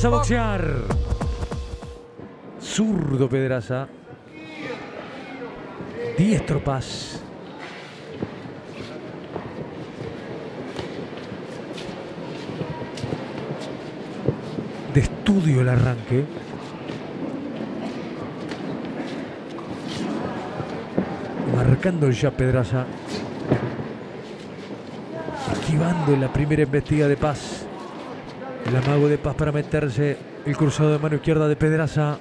Vamos a boxear. Zurdo Pedraza. Diestro Paz. De estudio el arranque. Marcando ya Pedraza. Esquivando la primera embestida de Paz. El amago de Paz para meterse. El cruzado de mano izquierda de Pedraza.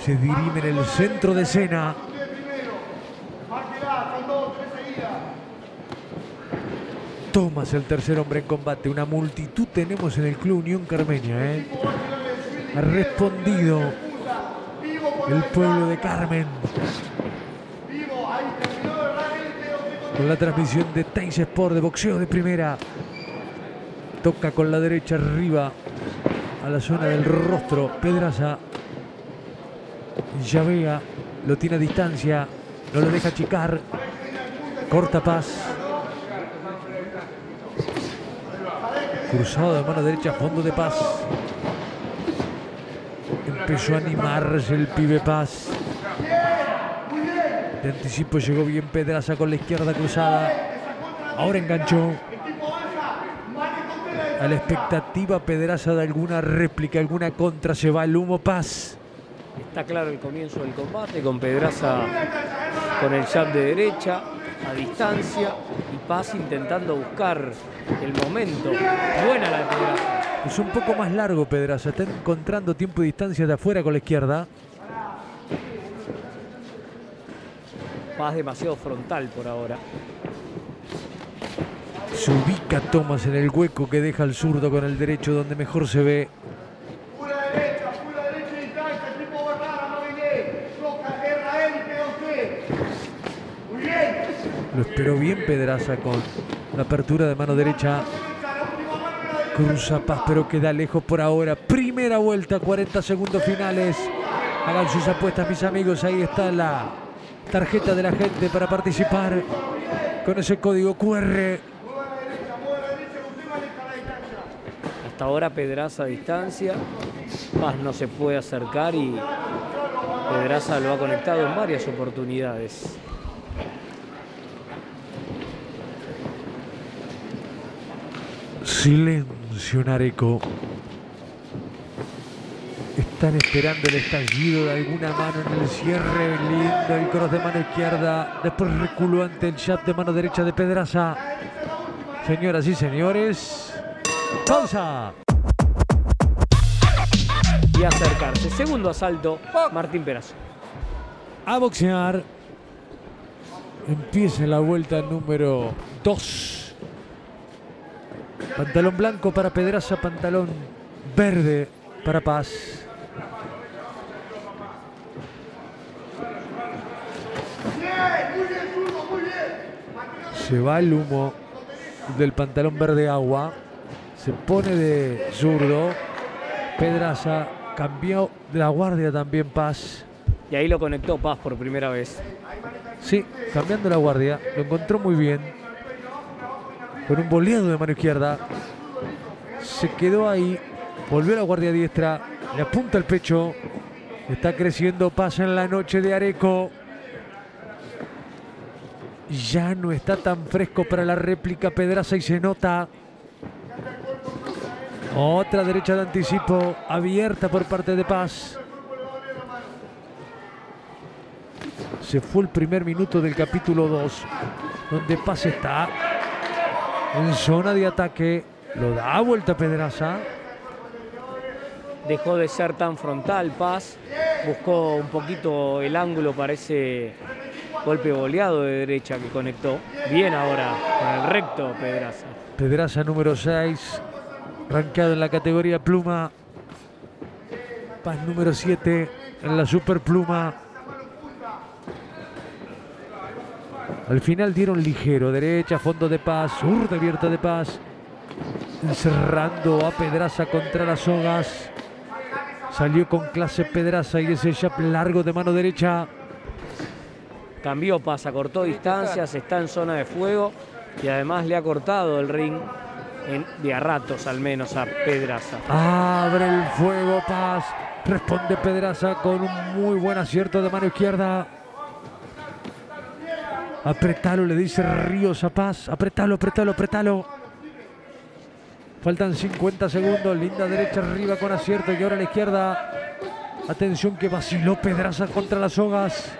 Se dirime en el centro de escena. Tomás el tercer hombre en combate. Una multitud tenemos en el Club Unión Carmeña. Ha respondido el pueblo de Carmen. Con la transmisión de TyC Sports de Boxeo de Primera. Toca con la derecha arriba a la zona del rostro. Pedraza llavea, lo tiene a distancia, no lo deja achicar. Corta Paz. Cruzado de mano derecha, fondo de Paz. Empezó a animarse el pibe Paz. De anticipo llegó bien Pedraza con la izquierda cruzada. Ahora enganchó. A la expectativa Pedraza de alguna réplica, alguna contra. Se va el humo Paz. Está claro el comienzo del combate con Pedraza con el jab de derecha a distancia y Paz intentando buscar el momento. Buena la de Pedraza. Es un poco más largo Pedraza, está encontrando tiempo y distancia de afuera con la izquierda. Paz demasiado frontal por ahora. Se ubica Tomás en el hueco que deja el zurdo con el derecho donde mejor se ve. Lo esperó bien Pedraza con la apertura de mano derecha. Cruza Paz, pero queda lejos por ahora. Primera vuelta, 40 segundos finales. Hagan sus apuestas, mis amigos. Ahí está la tarjeta de la gente para participar con ese código QR. Hasta ahora Pedraza a distancia. Paz no se puede acercar y Pedraza lo ha conectado en varias oportunidades. Silencio en Areco. Están esperando el estallido de alguna mano en el cierre. Lindo el cross de mano izquierda. Después reculó ante el jab de mano derecha de Pedraza. Señoras y señores, pausa. Y acercarse. Segundo asalto, Martín Pedraza. A boxear. Empieza la vuelta número 2. Pantalón blanco para Pedraza, pantalón verde para Paz. Se va el humo del pantalón verde agua. Se pone de zurdo. Pedraza cambió la guardia también Paz. Y ahí lo conectó Paz por primera vez. Sí, cambiando la guardia. Lo encontró muy bien. Con un boleado de mano izquierda. Se quedó ahí. Volvió a la guardia diestra. Le apunta al pecho. Está creciendo Paz en la noche de Areco. Ya no está tan fresco para la réplica Pedraza y se nota. Otra derecha de anticipo. Abierta por parte de Paz. Se fue el primer minuto del capítulo 2. Donde Paz está en zona de ataque, lo da vuelta Pedraza. Dejó de ser tan frontal Paz, buscó un poquito el ángulo para ese golpe boleado de derecha que conectó. Bien ahora, con el recto Pedraza. Pedraza número 6, rankeado en la categoría pluma. Paz número 7 en la superpluma. Al final dieron ligero, derecha, fondo de Paz, zurda abierta de Paz. Encerrando a Pedraza contra las sogas. Salió con clase Pedraza y ese jab largo de mano derecha. Cambió Paz, acortó distancias, está en zona de fuego y además le ha cortado el ring de a ratos al menos a Pedraza. Abre el fuego Paz, responde Pedraza con un muy buen acierto de mano izquierda. Apretalo, le dice Ríos a Paz, apretalo, apretalo, apretalo. Faltan 50 segundos, linda derecha arriba con acierto y ahora a la izquierda. Atención que vaciló Pedraza contra las sogas.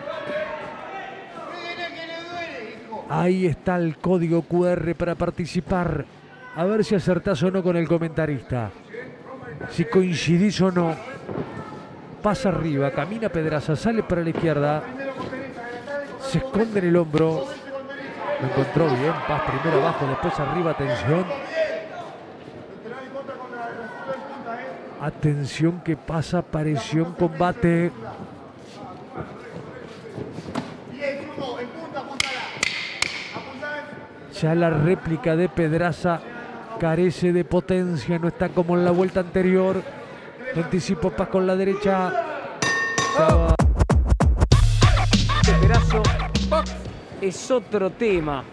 Ahí está el código QR para participar. A ver si acertás o no con el comentarista. Si coincidís o no. Pasa arriba, camina Pedraza, sale para la izquierda. Se esconde en el hombro. Lo encontró bien. Paz primero abajo, después arriba. Atención. Atención que pasa, apareció en combate. Ya la réplica de Pedraza carece de potencia, no está como en la vuelta anterior. Anticipo Paz con la derecha. Pedrazo es otro tema.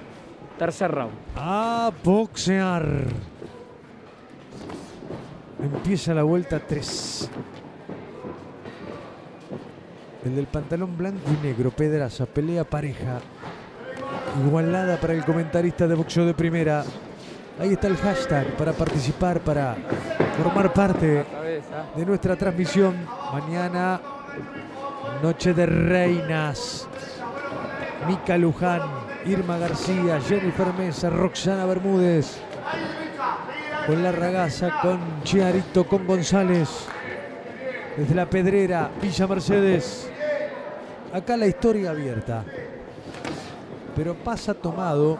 Tercer round. A boxear. Empieza la vuelta 3. El del pantalón blanco y negro, Pedraza, pelea pareja. Igualada para el comentarista de Boxeo de Primera. Ahí está el hashtag para participar, para formar parte de nuestra transmisión. Mañana, Noche de Reinas. Mica Luján, Irma García, Jennifer Mesa, Roxana Bermúdez. Con la Ragaza, con Chiarito, con González. Desde La Pedrera, Villa Mercedes. Acá la historia abierta. Pero Paz ha tomado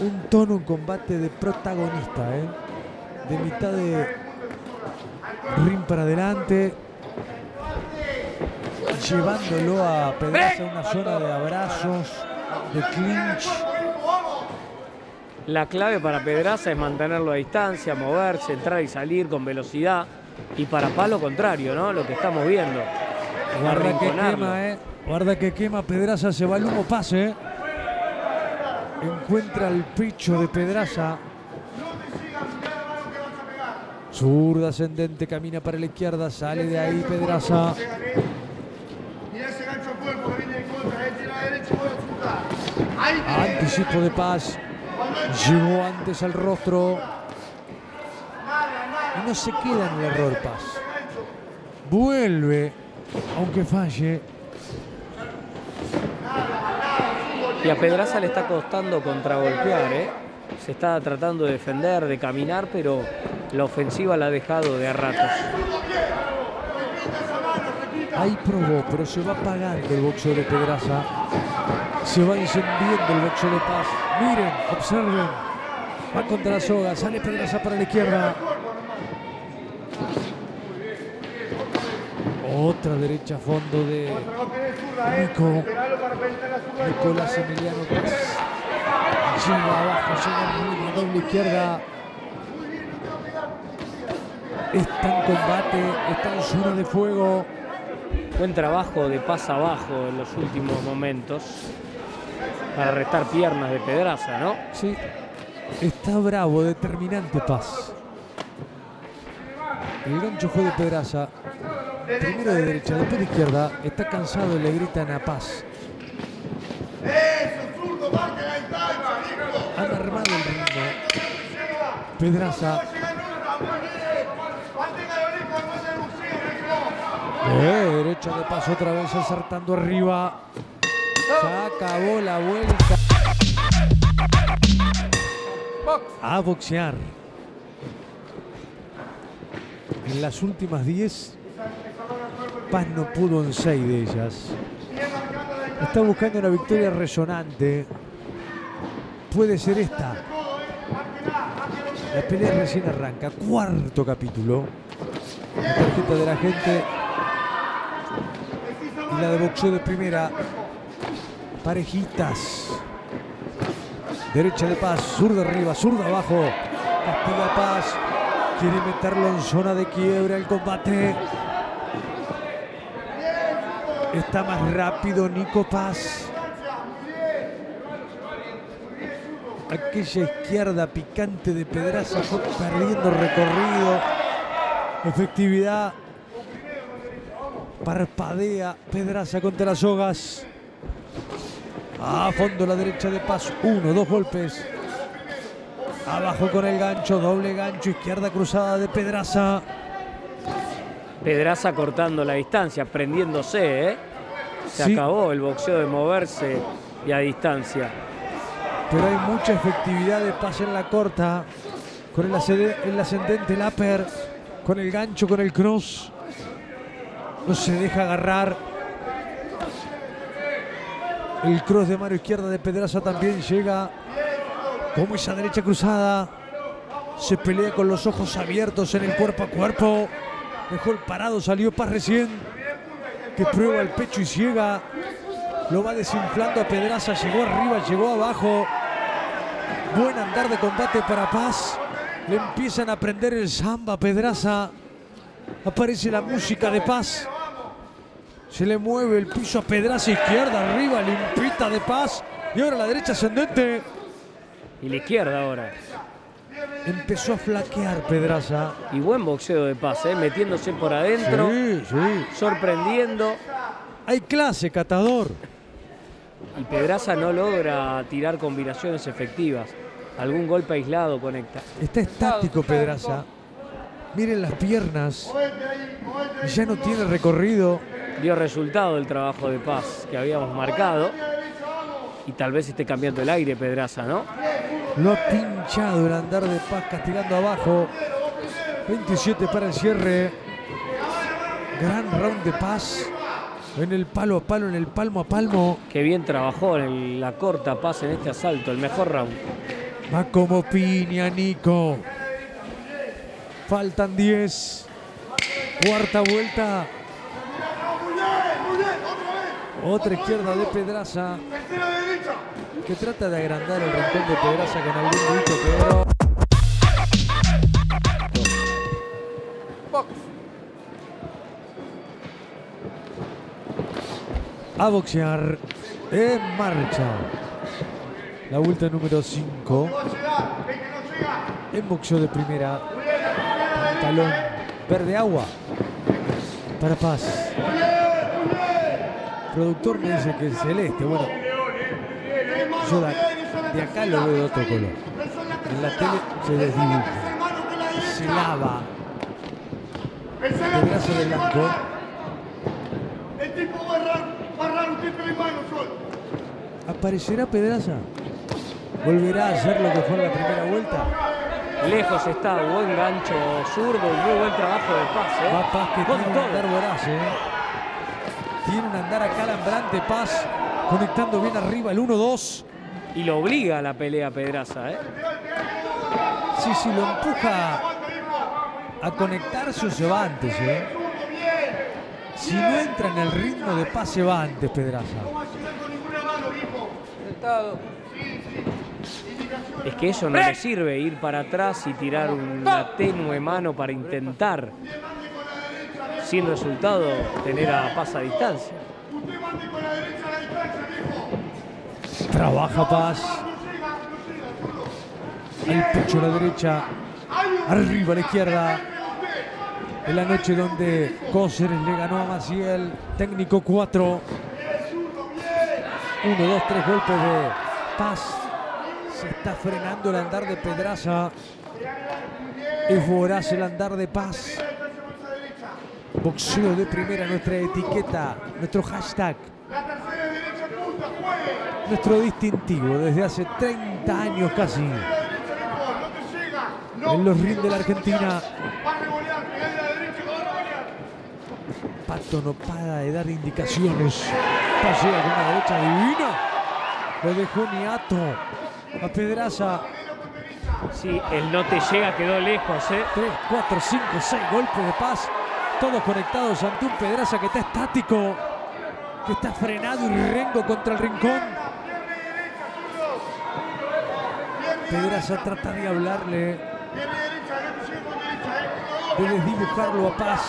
un tono, un combate de protagonista, ¿eh? De mitad de ring para adelante, llevándolo a Pedraza a una zona de abrazos, de clinch. La clave para Pedraza es mantenerlo a distancia, moverse, entrar y salir con velocidad. Y para Paz lo contrario, ¿no? Lo que estamos viendo. Guarda que quema, ¿eh? Guarda que quema, Pedraza, se va el humo, pase. Encuentra el pecho de Pedraza. Zurda ascendente, camina para la izquierda, sale de ahí Pedraza. Anticipo de Paz. Llegó antes al rostro. Y no se queda en el error Paz. Vuelve, aunque falle. Y a Pedraza le está costando contragolpear, ¿eh? Se está tratando de defender, de caminar, pero la ofensiva la ha dejado de a ratos. Ahí probó, pero se va apagando el boxeo de Pedraza. Se va encendiendo el boxeo de Paz. Miren, observen. Va contra la soga, sale Pedraza para la izquierda. Otra derecha a fondo de Nicolás Emiliano Paz. Llega abajo, llega a doble izquierda. Está en combate, está en zona de fuego. Buen trabajo de Paz abajo en los últimos momentos para restar piernas de Pedraza, ¿no? Sí, está bravo, determinante Paz. El gancho fue de Pedraza. Primero de derecha, después de izquierda. Está cansado y le gritan a Paz. Han armado el ritmo. Pedraza. Derecha de Paz otra vez acertando arriba. Se acabó la vuelta. A boxear. En las últimas 10... Paz no pudo en 6 de ellas. Está buscando una victoria resonante. Puede ser esta. La pelea recién arranca. Cuarto capítulo. La tarjeta de la gente. Y la de boxeo de primera. Parejitas. Derecha de Paz. Zurda arriba. Zurda abajo. Castiga Paz. Quiere meterlo en zona de quiebra el combate. Está más rápido Nico Paz. Aquella izquierda picante de Pedraza fue perdiendo recorrido, efectividad, parpadea Pedraza contra las sogas. A fondo la derecha de Paz, uno, dos golpes. Abajo con el gancho, doble gancho, izquierda cruzada de Pedraza. Pedraza cortando la distancia, prendiéndose, ¿eh? Se acabó el boxeo de moverse y a distancia. Pero hay mucha efectividad de Paz en la corta, con el ascendente, el upper, con el gancho, con el cross. No se deja agarrar. El cross de mano izquierda de Pedraza también llega. Como esa derecha cruzada. Se pelea con los ojos abiertos en el cuerpo a cuerpo. Dejó el parado, salió Paz recién. Que prueba el pecho y ciega. Lo va desinflando a Pedraza. Llegó arriba, llegó abajo. Buen andar de combate para Paz. Le empiezan a prender el samba a Pedraza. Aparece la música de Paz. Se le mueve el piso a Pedraza, izquierda arriba, limpita de Paz. Y ahora la derecha ascendente. Y la izquierda ahora. Empezó a flaquear Pedraza. Y buen boxeo de Paz, ¿eh? Metiéndose por adentro. Sí, sí. Sorprendiendo. Hay clase, catador. Y Pedraza no logra tirar combinaciones efectivas. Algún golpe aislado conecta. Está estático Pedraza. Miren las piernas. Ya no tiene recorrido. Dio resultado el trabajo de Paz que habíamos marcado. Y tal vez esté cambiando el aire Pedraza, ¿no? Lo ha pinchado el andar de Paz, castigando abajo. 27 para el cierre. Gran round de Paz. En el palo a palo, en el palmo a palmo. Qué bien trabajó en la corta Paz en este asalto, el mejor round. Va como piña, Nico. Faltan 10. Cuarta vuelta. Otra izquierda de Pedraza. Que trata de agrandar el rincón de Pedraza con algún grito, pero... A boxear en marcha. La vuelta número 5. En boxeo de primera. Pantalón verde agua. Para Paz. El productor me dice que es celeste. Bueno, yo de acá lo veo de otro color. En la tele se desdibuja. Se lava. El brazo de blanco. ¿Aparecerá Pedraza? ¿Volverá a hacer lo que fue en la primera vuelta? Lejos está, buen gancho zurdo, muy buen trabajo de Paz, ¿eh? Va Paz que tiene un andar voraz, ¿eh? Tiene un andar acalambrante Paz, conectando bien arriba el 1-2. Y lo obliga a la pelea Pedraza, ¿eh? Sí, sí, lo empuja a conectarse o se va antes, ¿eh? Si no entra en el ritmo de Paz, se va antes Pedraza. Es que eso no le sirve, ir para atrás y tirar una tenue mano para intentar, sin resultado, tener a Paz a distancia. Trabaja Paz. El pecho a la derecha, arriba a la izquierda. En la noche donde Cóceres le ganó a Maciel, técnico 4. 1, 2, 3 golpes de Paz. Se está frenando el andar de Pedraza. Es voraz el andar de Paz. Boxeo de primera, nuestra etiqueta, nuestro hashtag. Nuestro distintivo desde hace 30 años casi. En los rings de la Argentina. Pato no para de dar indicaciones. Paz llega con una derecha divina. Lo dejó niato a Pedraza. Sí, el no te llega quedó lejos, ¿eh? 3, 4, 5, 6 golpes de Paz. Todos conectados ante un Pedraza que está estático. Que está frenado y rengo contra el rincón. Pedraza trata de hablarle. De desdibujarlo a Paz.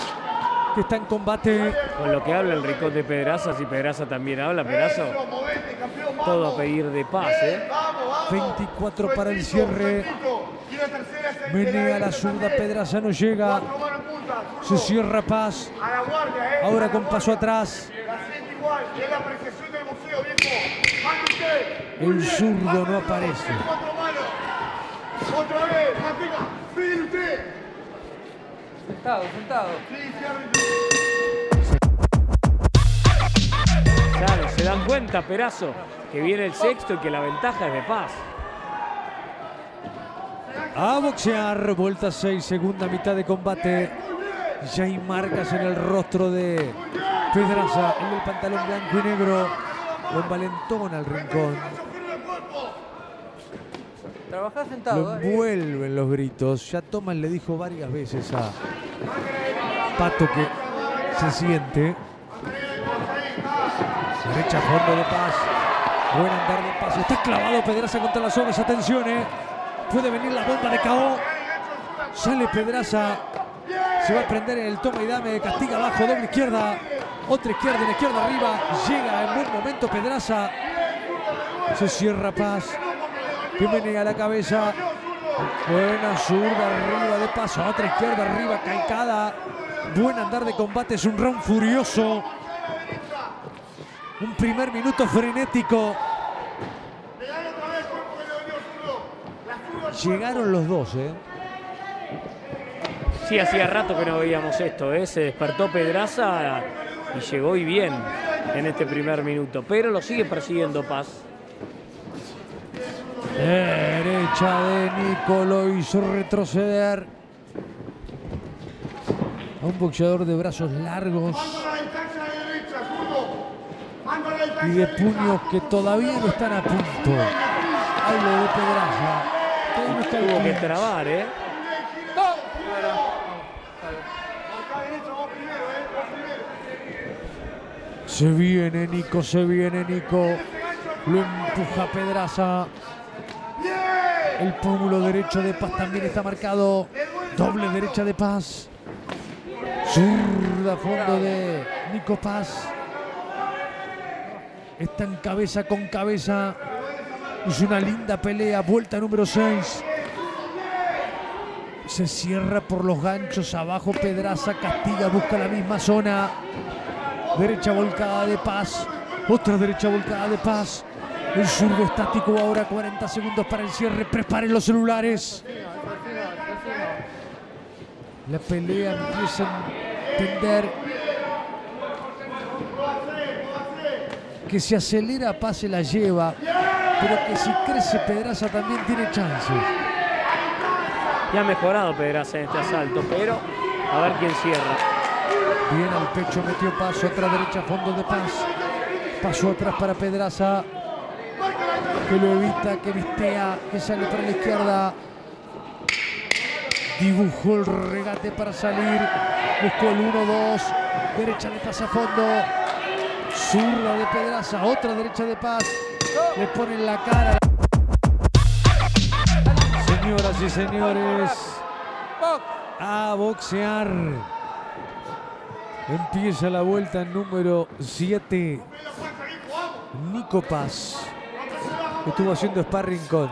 que está en combate. Con lo que habla el rincón de Pedraza, si Pedraza también habla, Pedraza, todo a pedir de Paz, ¿eh? 24 para el cierre. Menea la zurda, Pedraza no llega. Se cierra Paz. Ahora con paso atrás. El zurdo no aparece. Otra vez, Matías, mire usted. Sentado, sentado. Claro, se dan cuenta, Perazo, que viene el sexto y que la ventaja es de Paz. A boxear, vuelta 6, segunda mitad de combate. Ya hay marcas en el rostro de Pedraza, en el pantalón blanco y negro. Con valentón al rincón. Trabajá sentado. Lo envuelven los gritos. Ya Tomás le dijo varias veces a Pato que se siente. Derecha fondo de Paz. Buen andar de Paz. Está clavado Pedraza contra las sombras. Atención, eh. Puede venir la bomba de KO. Sale Pedraza. Se va a prender en el toma y dame. Castiga abajo, doble izquierda. Otra izquierda, una izquierda arriba. Llega en buen momento Pedraza. Se cierra Paz. Bienvenida a la cabeza. Buena zurda arriba de paso. Otra izquierda arriba, calcada. Buen andar de combate. Es un round furioso. Un primer minuto frenético. Llegaron los dos, ¿eh? Sí, hacía rato que no veíamos esto, ¿eh? Se despertó Pedraza y llegó y bien en este primer minuto. Pero lo sigue persiguiendo Paz. Derecha de Nico lo hizo retroceder a un boxeador de brazos largos y de puños que todavía no están a punto. Algo de Pedraza. Tuvo que trabar, ¿eh? Se viene Nico, se viene Nico. Lo empuja Pedraza. El pómulo derecho de Paz también está marcado. Doble derecha de Paz. Zurda fondo de Nico Paz. Están cabeza con cabeza. Es una linda pelea. Vuelta número 6. Se cierra por los ganchos. Abajo Pedraza. Castiga. Busca la misma zona. Derecha volcada de Paz. Otra derecha volcada de Paz. El zurdo estático ahora, 40 segundos para el cierre. Preparen los celulares. La pelea empieza a entender que si acelera Paz se la lleva, pero que si crece Pedraza también tiene chances. Ya ha mejorado Pedraza en este asalto, pero a ver quién cierra. Bien al pecho metió Paz, otra derecha a fondo de Paz. Pasó atrás para Pedraza, que lo evita, que vistea, que sale para la izquierda. Dibujó el regate para salir. Buscó el 1-2. Derecha de Paz a fondo. Zurda de Pedraza. Otra derecha de Paz. Le ponen la cara. Señoras y señores, a boxear. Empieza la vuelta número 7. Nico Paz. Estuvo haciendo sparring con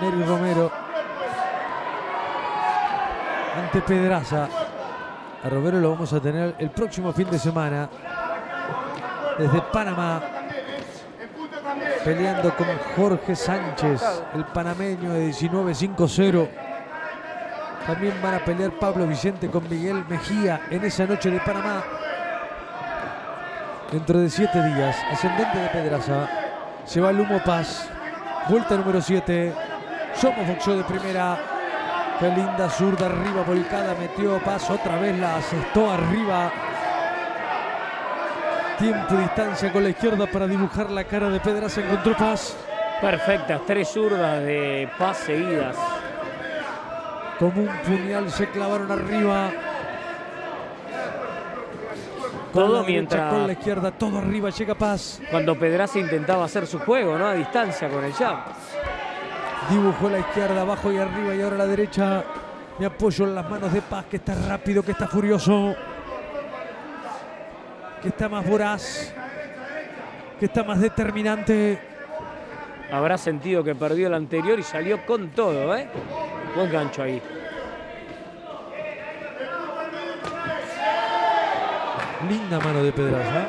Nery Romero ante Pedraza. A Romero lo vamos a tener el próximo fin de semana desde Panamá, peleando con Jorge Sánchez, el panameño de 19-5-0. También van a pelear Pablo Vicente con Miguel Mejía en esa noche de Panamá. Dentro de 7 días, ascendente de Pedraza, se va el humo Paz. Vuelta número 7. Somos Boxeo de Primera. Qué linda zurda arriba, volcada, metió Paz. Otra vez la asestó arriba. Tiempo, distancia con la izquierda para dibujar la cara de Pedraza. Encontró Paz. Perfectas, 3 zurdas de Paz seguidas. Como un puñal se clavaron arriba. Todo mientras con la izquierda, todo arriba, llega Paz. Cuando Pedraza intentaba hacer su juego, ¿no? A distancia con el jab. Dibujó la izquierda, abajo y arriba, y ahora la derecha. Me apoyo en las manos de Paz, que está rápido, que está furioso. que está más voraz, que está más determinante. Habrá sentido que perdió el anterior y salió con todo, ¿eh? Buen gancho ahí. Linda mano de Pedraza,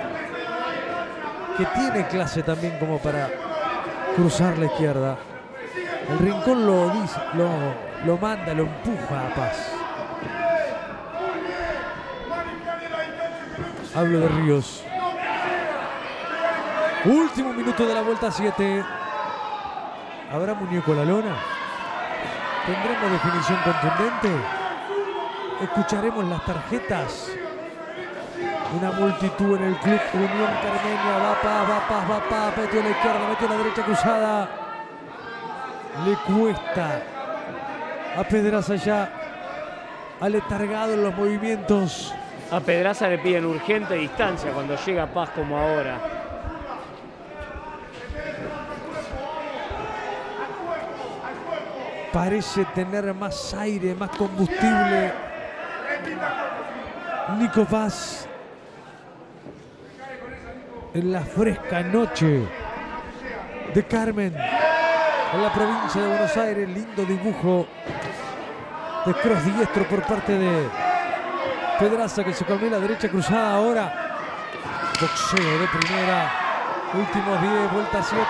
que tiene clase también como para cruzar la izquierda. El rincón lo manda, lo empuja a Paz. Hablo de Ríos. Último minuto de la vuelta 7. ¿Habrá muñeco a la lona? ¿Tendremos definición contundente? ¿Escucharemos las tarjetas? Una multitud en el club Unión Carmeña. Va Paz, metió a la izquierda, metió a la derecha cruzada. Le cuesta a Pedraza ya, aletargado en los movimientos. A Pedraza le piden urgente distancia cuando llega Paz como ahora. Parece tener más aire, más combustible Nico Paz en la fresca noche de Carmen, en la provincia de Buenos Aires. Lindo dibujo de cross diestro por parte de Pedraza, que se comió la derecha cruzada ahora. Boxeo de primera, últimos 10, vuelta 7.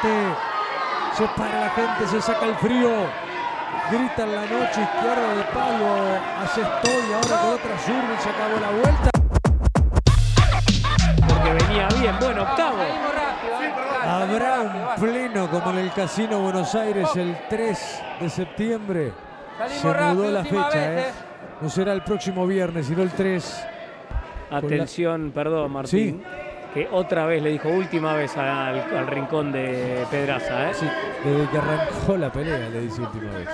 Se para la gente, se saca el frío. Grita en la noche, izquierda de Pablo, hace estoy ahora con otra zurda y se acabó la vuelta. Porque venía bien, bueno, octavo. Habrá un pleno como en el Casino Buenos Aires el 3 de septiembre. Se mudó la fecha, ¿eh? No será el próximo viernes, sino el 3. Atención, perdón, Martín. ¿Sí? Que otra vez le dijo última vez al rincón de Pedraza, ¿eh? Sí, desde que arrancó la pelea le dice última vez.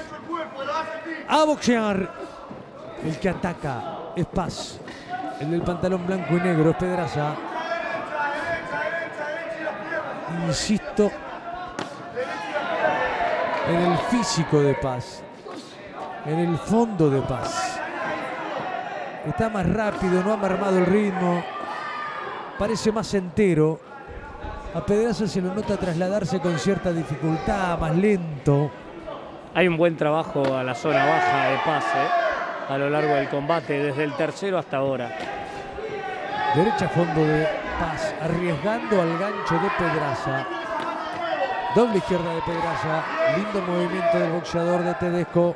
A boxear. El que ataca es Paz. El del pantalón blanco y negro es Pedraza. Insisto en el físico de Paz, en el fondo de Paz. Está más rápido, no ha mermado el ritmo. Parece más entero. A Pedraza se lo nota trasladarse con cierta dificultad, más lento. Hay un buen trabajo a la zona baja de Paz, a lo largo del combate, desde el tercero hasta ahora. Derecha a fondo de Paz, arriesgando al gancho de Pedraza. Doble izquierda de Pedraza. Lindo movimiento del boxeador de Tedesco.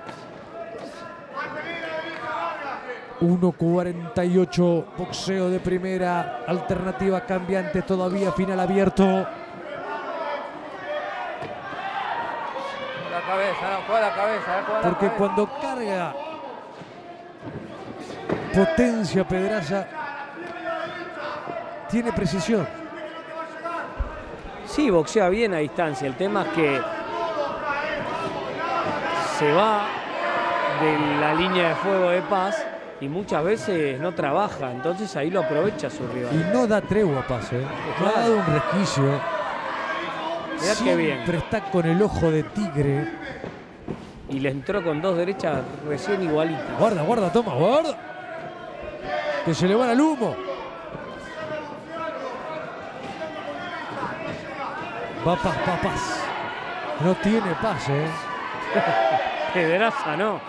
1.48, boxeo de primera, alternativa cambiante, todavía final abierto. La cabeza, no, juega la cabeza, juega la Porque cabeza. Cuando carga potencia Pedraza, tiene precisión. Sí, boxea bien a distancia. El tema es que se va de la línea de fuego de Paz y muchas veces no trabaja, entonces ahí lo aprovecha su rival. Y no da tregua Paz, ¿eh? No ha dado un resquicio. Mirá qué bien. Siempre está con el ojo de tigre. Y le entró con dos derechas recién igualitas. Guarda, guarda, toma, guarda. Que se le van al humo. Va Paz, Paz. No tiene Paz, ¿eh? Pedraza no.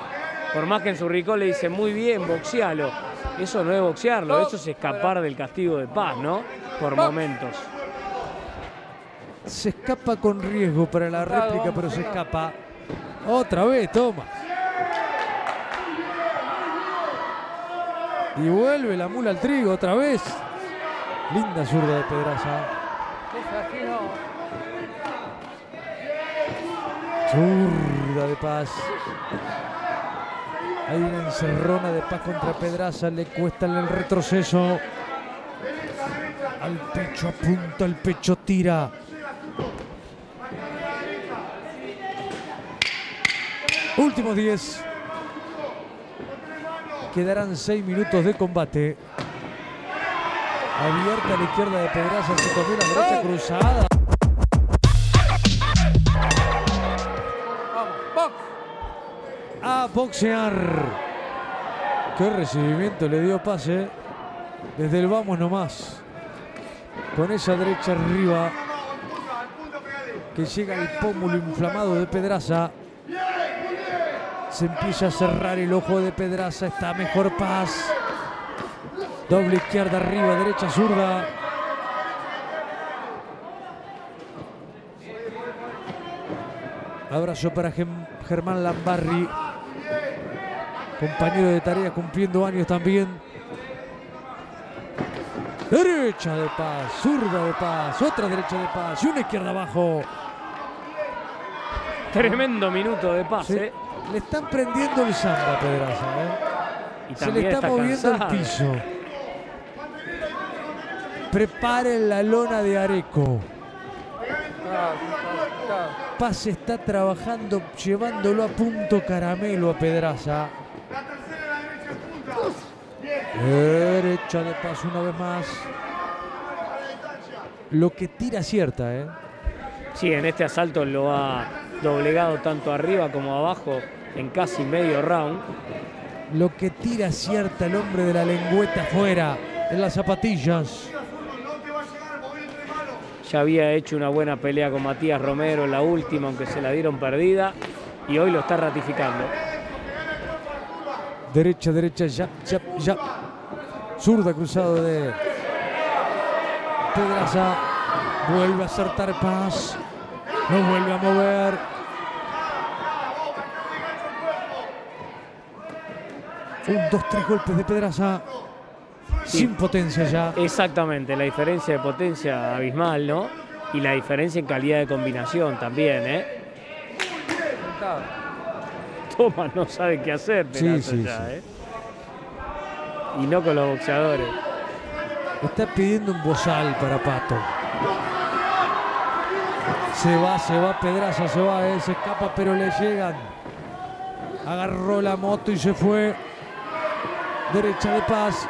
Por más que en su rincón le dice muy bien, boxealo. Eso no es boxearlo, eso es escapar del castigo de Paz, ¿no? Por momentos. Se escapa con riesgo para la réplica, pero se escapa. Otra vez, toma. Y vuelve la mula al trigo, otra vez. Linda zurda de Pedraza. Zurda de Paz. Hay una encerrona de Paz contra Pedraza, le cuesta el retroceso. Al pecho apunta, al pecho tira. Último 10. Quedarán 6 minutos de combate. Abierta a la izquierda de Pedraza, se cogió la derecha cruzada. A boxear. Qué recibimiento le dio Paz, ¿eh? Desde el vamos nomás. con esa derecha arriba que llega al pómulo inflamado de Pedraza. Se empieza a cerrar el ojo de Pedraza, está mejor Paz. Doble izquierda arriba, derecha zurda. Abrazo para Germán Lambarri, compañero de tarea cumpliendo años también. Derecha de Paz, zurda de Paz, otra derecha de Paz y una izquierda abajo. Tremendo minuto de Paz, sí. Le están prendiendo el samba a Pedraza, Y se le está moviendo cansado. El piso. Preparen la lona de Areco. Paz está trabajando, llevándolo a punto caramelo a Pedraza. Derecha de Paz una vez más. Lo que tira acierta, Sí, en este asalto lo ha doblegado tanto arriba como abajo en casi medio round. Lo que tira acierta, el hombre de la lengüeta fuera, en las zapatillas. Ya había hecho una buena pelea con Matías Romero en la última, aunque se la dieron perdida. Y hoy lo está ratificando. Derecha, derecha, jab, jab, jab. Zurda cruzado de Pedraza. Vuelve a acertar Paz. No vuelve a mover. Un, dos, tres golpes de Pedraza. Sí. Sin potencia ya. Exactamente, la diferencia de potencia abismal, ¿no? Y la diferencia en calidad de combinación también, Toma, no sabe qué hacer, Pedraza, Y no con los boxeadores. Está pidiendo un bozal para Pato. Se va Pedraza, se va, se escapa, pero le llegan. Agarró la moto y se fue. Derecha de Paz,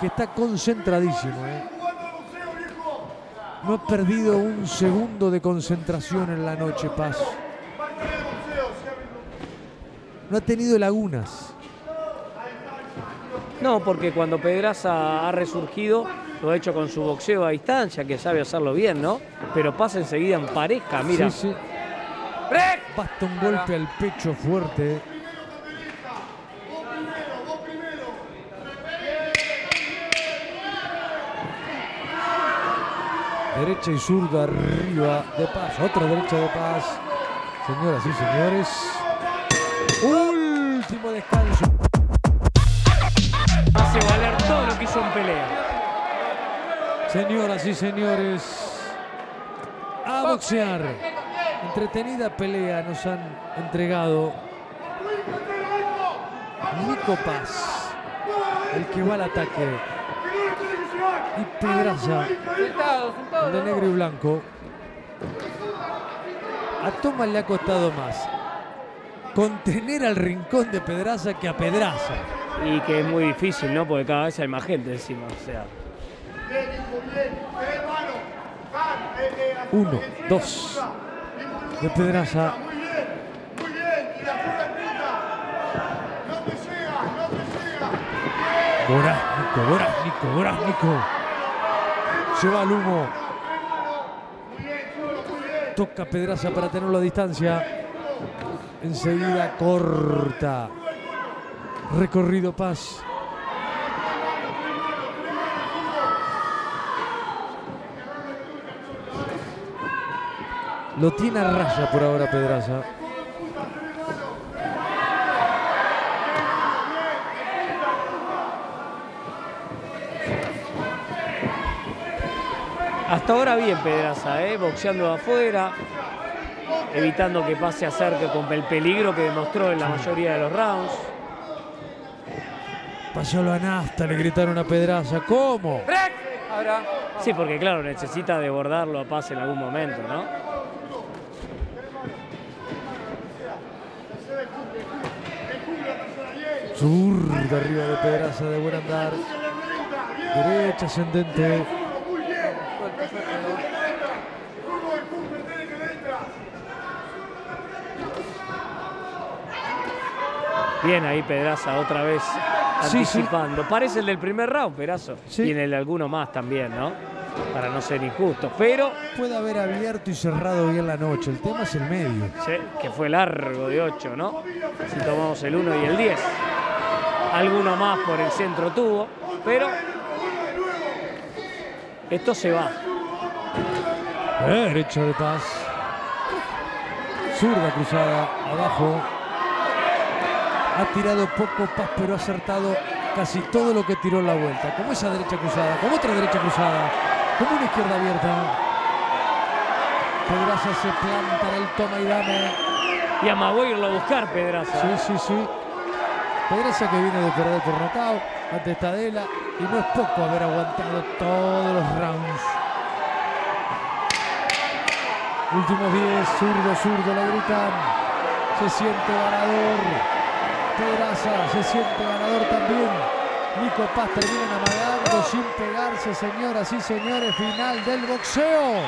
que está concentradísimo. No ha perdido un segundo de concentración en la noche, Paz. No ha tenido lagunas. No, porque cuando Pedraza ha resurgido, lo ha hecho con su boxeo a distancia, que sabe hacerlo bien, Pero Paz enseguida en pareja, mira. Sí, sí. Basta un golpe al pecho fuerte. Derecha y zurda arriba de Paz. Otra derecha de Paz. Señoras y señores. Último descanso. Hace valer todo lo que hizo en pelea. Señoras y señores. A boxear. Entretenida pelea nos han entregado. Nico Paz, el que va al ataque. Y Pedraza, de negro y blanco. A Thomas le ha costado más contener al rincón de Pedraza que a Pedraza. Y que es muy difícil, porque cada vez hay más gente encima, Uno, dos de Pedraza. Borásnico, Borásnico, Borásnico. Se va al humo. Toca Pedraza para tenerlo a distancia. Enseguida corta. Recorrido Paz. Lo tiene a raya por ahora Pedraza. Hasta ahora bien Pedraza, boxeando de afuera, evitando que pase a cerca con el peligro que demostró en la mayoría de los rounds. Pasó la nafta, le gritaron a Pedraza. ¿Cómo? Sí, porque claro, necesita desbordarlo a Paz en algún momento, Zurda arriba de Pedraza, de buen andar. Derecha ascendente. Bien ahí Pedraza otra vez anticipando. Parece el del primer round, Pedrazo. Tiene alguno más también, para no ser injusto, pero... Puede haber abierto y cerrado bien la noche, el tema es el medio. Sí, que fue largo de 8, ¿no? Si tomamos el 1 y el 10. Alguno más por el centro tuvo, pero... Esto se va. Derecho de Paz. Zurda cruzada, abajo. Ha tirado poco Paz, pero ha acertado casi todo lo que tiró en la vuelta. Como esa derecha cruzada, como otra derecha cruzada, como una izquierda abierta. Pedraza se planta en el toma y dame. Y amagó irlo a buscar Pedraza. Sí, sí, sí. Pedraza que viene de perder por nocaut ante Tadela. Y no es poco haber aguantado todos los rounds. Últimos 10, zurdo, zurdo, la gritan. Se siente ganador. Pedraza se siente ganador también. Nico Paz termina amagando sin pegarse, señoras y señores. Final del boxeo.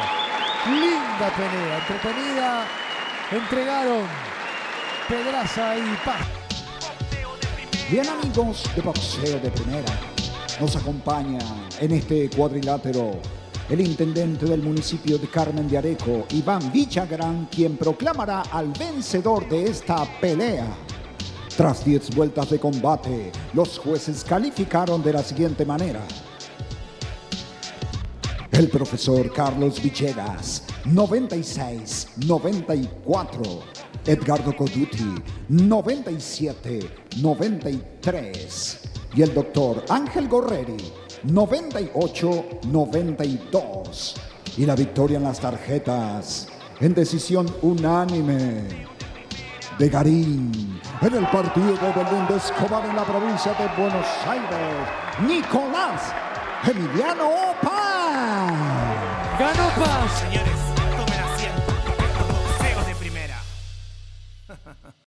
Linda pelea, entretenida. Entregaron Pedraza y Paz. Bien, amigos de Boxeo de Primera, nos acompaña en este cuadrilátero el intendente del municipio de Carmen de Areco, Iván Villagrán, quien proclamará al vencedor de esta pelea. Tras 10 vueltas de combate, los jueces calificaron de la siguiente manera. El profesor Carlos Villegas, 96-94. Edgardo Coduti, 97-93. Y el doctor Ángel Gorreri, 98-92. Y la victoria en las tarjetas, en decisión unánime, de Garín. En el partido de Belén de Escobar en la provincia de Buenos Aires, Nicolás Emiliano Paz. Ganó Paz.